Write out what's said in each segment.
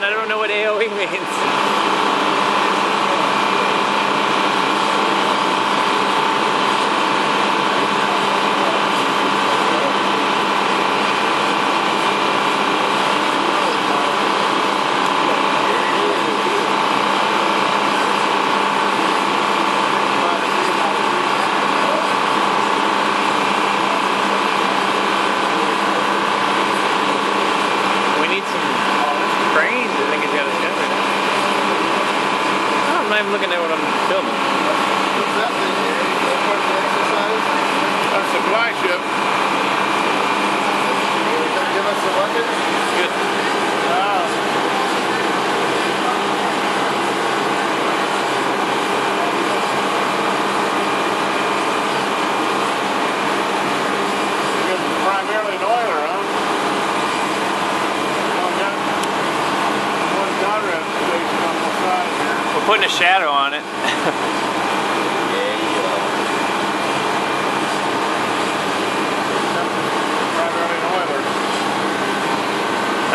comment, I don't know what AOE means. I'm not even looking at what I'm filming. What's that thing here? That part of the exercise? A supply ship. You're going to give us a bucket? Good. Wow. You're primarily an oiler, huh? One genre station on the side here. We're putting a shadow on it.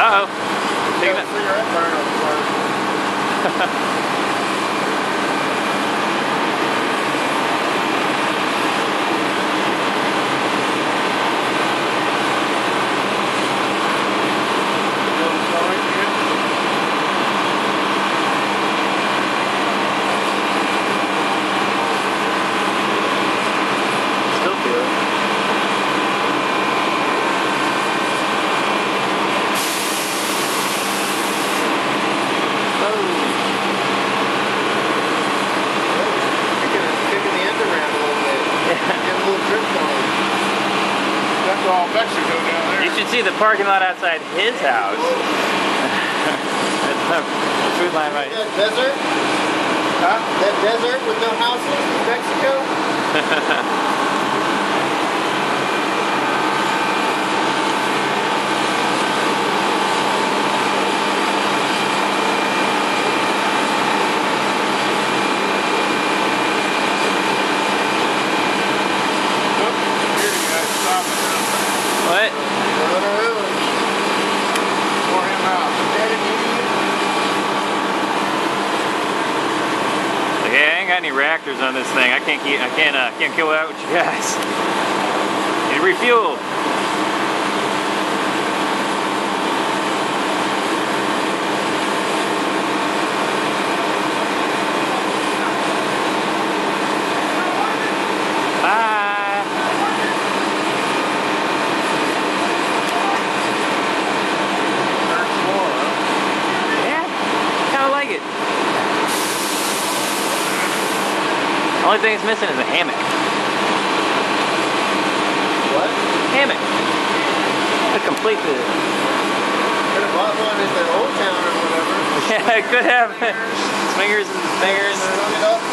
Uh-oh. Take that cigarette burn on the part. You should see the parking lot outside his house. That's food line right. That desert? Huh? That desert with no houses in Mexico? Any reactors on this thing? I can't kill it out with you guys. It refueled. The only thing it's missing is a hammock. What? Hammock. To complete the... Could have bought one in the old town or whatever. Yeah, I could have. Swingers and fingers.